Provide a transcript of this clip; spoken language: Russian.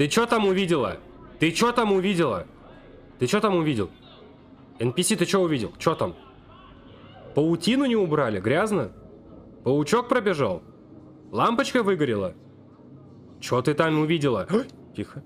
Ты чё там увидела? Ты чё там увидела? Ты чё там увидел? NPC, ты чё увидел? Чё там? Паутину не убрали? Грязно? Паучок пробежал? Лампочка выгорела? Чё ты там увидела? Тихо.